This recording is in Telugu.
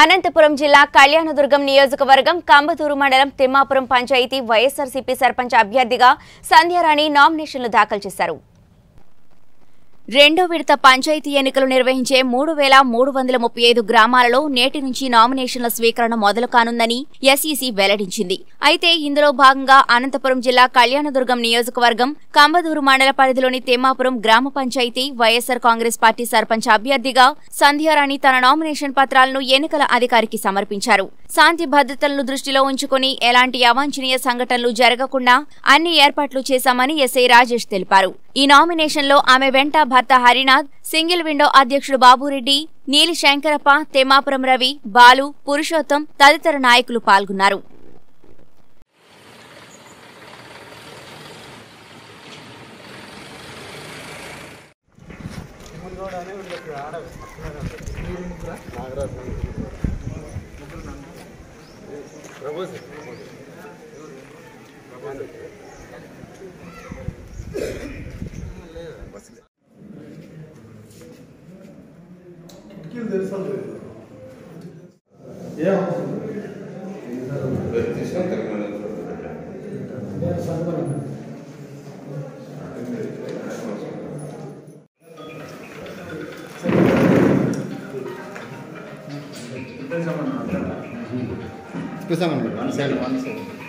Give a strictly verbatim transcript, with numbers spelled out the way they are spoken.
అనంతపురం జిల్లా కళ్యాణదుర్గం నియోజకవర్గం కంబతూరు మండలం తిమ్మాపురం పంచాయతీ వైఎస్సార్సీపీ సర్పంచ్ అభ్యర్థిగా సంధ్యారాణి నామినేషన్లు దాఖలు చేశారు. రెండో విడత పంచాయతీ ఎన్నికలు నిర్వహించే మూడు వేల మూడు వందల ముప్పై ఐదు గ్రామాలలో నేటి నుంచి నామినేషన్ల స్వీకరణ మొదలు కానుందని ఎస్ఈసీ వెల్లడించింది. అయితే ఇందులో భాగంగా అనంతపురం జిల్లా కళ్యాణదుర్గం నియోజకవర్గం కంబదూరు మండల పరిధిలోని తిమ్మాపురం గ్రామ పంచాయతీ వైఎస్సార్ కాంగ్రెస్ పార్టీ సర్పంచ్ అభ్యర్థిగా సంధ్యారాణి తన నామినేషన్ పత్రాలను ఎన్నికల అధికారికి సమర్పించారు. శాంతి భద్రతలను దృష్టిలో ఉంచుకుని ఎలాంటి అవాంఛనీయ సంఘటనలు జరగకుండా అన్ని ఏర్పాట్లు చేశామని ఎస్ఐ రాజేష్ తెలిపారు. ఈ నామినేషన్లో ఆమె వెంట భర్త హరినాథ్, సింగిల్ విండో అధ్యక్షుడు బాబురెడ్డి, నీలి శంకరప్ప, తిమ్మాపురం రవి, బాలు, పురుషోత్తం తదితర నాయకులు పాల్గొన్నారు. There is some reason. Yeah. This one there is no. Yeah, some. This one. This one. One second. One second.